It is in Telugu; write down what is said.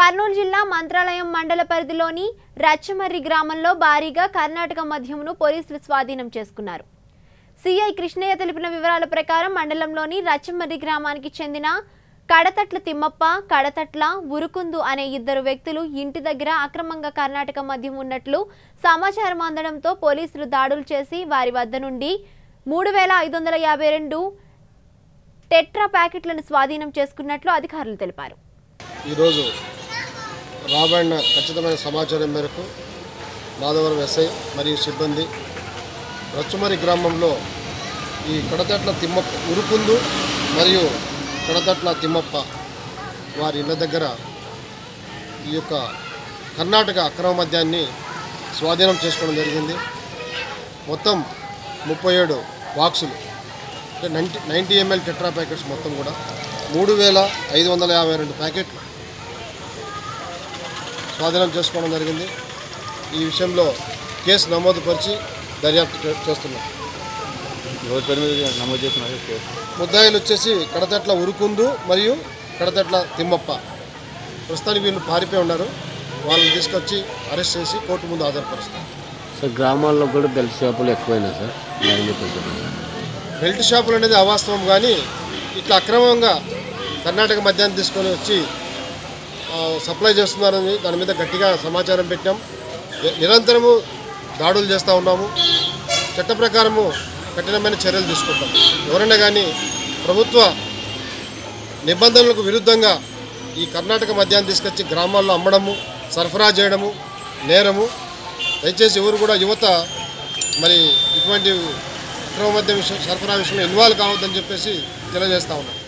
కర్నూల్ జిల్లా మంత్రాలయం మండల పరిధిలోని రచ్చమర్రు గ్రామంలో భారీగా కర్ణాటక మద్యంను పోలీసులు స్వాధీనం చేసుకున్నారు. సీఐ కృష్ణయ్య తెలిపిన వివరాల ప్రకారం మండలంలోని రచ్చమర్రు గ్రామానికి చెందిన కడతట్ల తిమ్మప్ప, కడతట్ల ఉరుకుందు అనే ఇద్దరు వ్యక్తులు ఇంటి దగ్గర అక్రమంగా కర్ణాటక మద్యం ఉన్నట్లు సమాచారం అందడంతో పోలీసులు దాడులు చేసి వారి వద్ద నుండి 3552 టెట్రా ప్యాకెట్లను స్వాధీనం చేసుకున్నట్లు అధికారులు తెలిపారు. ఈరోజు రాబడిన ఖచ్చితమైన సమాచారం మేరకు మాధవరం ఎస్ఐ మరియు సిబ్బంది రచ్చమర్రు గ్రామంలో ఈ కడతట్ల తిమ్మప్ప, ఉరుకుందు మరియు కడతట్ల తిమ్మప్ప వారి ఇళ్ళ దగ్గర ఈ యొక్క కర్ణాటక అక్రమ మద్యాన్ని స్వాధీనం చేసుకోవడం జరిగింది. మొత్తం 37 బాక్సులు, అంటే 90 ml టెట్రా ప్యాకెట్స్, మొత్తం కూడా 3552 ప్యాకెట్లు స్వాధీనం చేసుకోవడం జరిగింది. ఈ విషయంలో కేసు నమోదు పరిచి దర్యాప్తు చేస్తున్నాం. ముద్దాయిలు వచ్చేసి కడతట్ల ఉరుకుందు మరియు కడతట్ల తిమ్మప్ప. ప్రస్తుతానికి వీళ్ళు పారిపోయి ఉన్నారు. వాళ్ళని తీసుకొచ్చి అరెస్ట్ చేసి కోర్టు ముందు హాజరుపరుస్తాం. సార్, గ్రామాల్లో కూడా బెల్ట్ షాపులు ఎక్కువైనా సార్? బెల్ట్ షాపులు అనేది అవాస్తవం, కానీ ఇట్లా అక్రమంగా కర్ణాటక మద్యాన్ని తీసుకొని వచ్చి సప్లై చేస్తున్నారని దాని మీద గట్టిగా సమాచారం పెట్టాం. నిరంతరము దాడులు చేస్తూ ఉన్నాము. చట్ట ప్రకారము కఠినమైన చర్యలు తీసుకుంటాం. ఎవరైనా కానీ ప్రభుత్వ నిబంధనలకు విరుద్ధంగా ఈ కర్ణాటక మద్యాన్ని తీసుకొచ్చి గ్రామాల్లో అమ్మడము, సరఫరా చేయడము నేరము. దయచేసి ఎవరు కూడా యువత మరి ఇటువంటి అక్రమ మద్యం సరఫరా విషయంలో ఇన్వాల్వ్ కావద్దని చెప్పేసి తెలియజేస్తా ఉన్నాం.